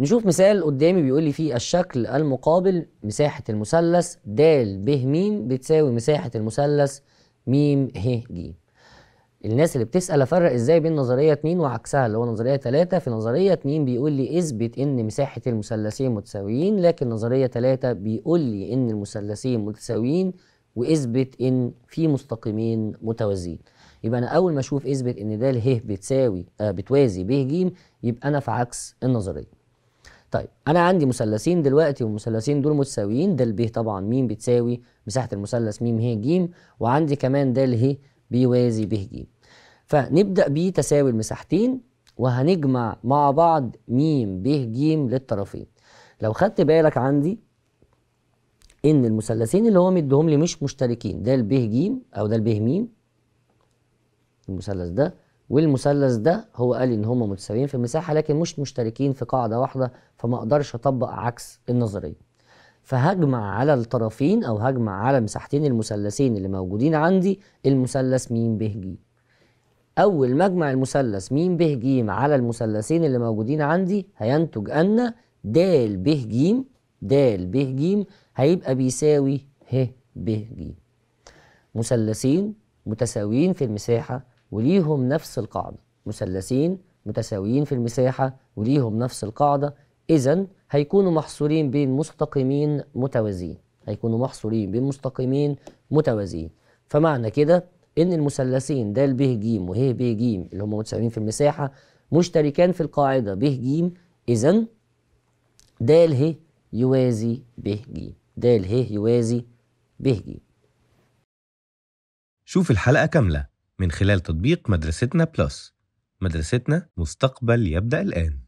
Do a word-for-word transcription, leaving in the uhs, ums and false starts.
نشوف مثال قدامي بيقول لي فيه الشكل المقابل مساحة المثلث د ب م بتساوي مساحة المثلث م ه ج. الناس اللي بتسأل افرق ازاي بين نظرية اتنين وعكسها اللي هو نظرية تلاتة، في نظرية اتنين بيقول لي اثبت ان مساحة المثلثين متساويين، لكن نظرية تلاتة بيقول لي ان المثلثين متساويين واثبت ان في مستقيمين متوازيين. يبقى انا اول ما اشوف اثبت ان د ه بتساوي آه بتوازي ب ج يبقى انا في عكس النظرية. طيب انا عندي مثلثين دلوقتي والمثلثين دول متساويين، د ب طبعا م بتساوي مساحه المثلث م ه ج، وعندي كمان د ه بيوازي ب ج، فنبدا بتساوي المساحتين وهنجمع مع بعض م ب ج للطرفين. لو خدت بالك عندي ان المثلثين اللي هو مديهم لي مش مشتركين، د ب ج او د ب م المثلث ده والمثلث ده، هو قال ان هم متساويين في المساحه لكن مش مشتركين في قاعده واحده، فما اقدرش اطبق عكس النظريه. فهجمع على الطرفين او هجمع على مساحتين المثلثين اللي موجودين عندي المثلث م ب ج. اول ما اجمع المثلث م ب ج على المثلثين اللي موجودين عندي هينتج ان د ب ج د ب ج هيبقى بيساوي ه ب ج. مثلثين متساويين في المساحه وليهم نفس القاعدة، مثلثين متساويين في المساحة وليهم نفس القاعدة، إذن هيكونوا محصورين بين مستقيمين متوازيين، هيكونوا محصورين بين مستقيمين متوازيين، فمعنى كده إن المثلثين د ب ج وه ب ج اللي هم متساويين في المساحة مشتركان في القاعدة ب ج، إذن د ه يوازي ب ج، د ه يوازي ب ج. شوف الحلقة كاملة من خلال تطبيق مدرستنا بلس. مدرستنا، مستقبل يبدأ الآن.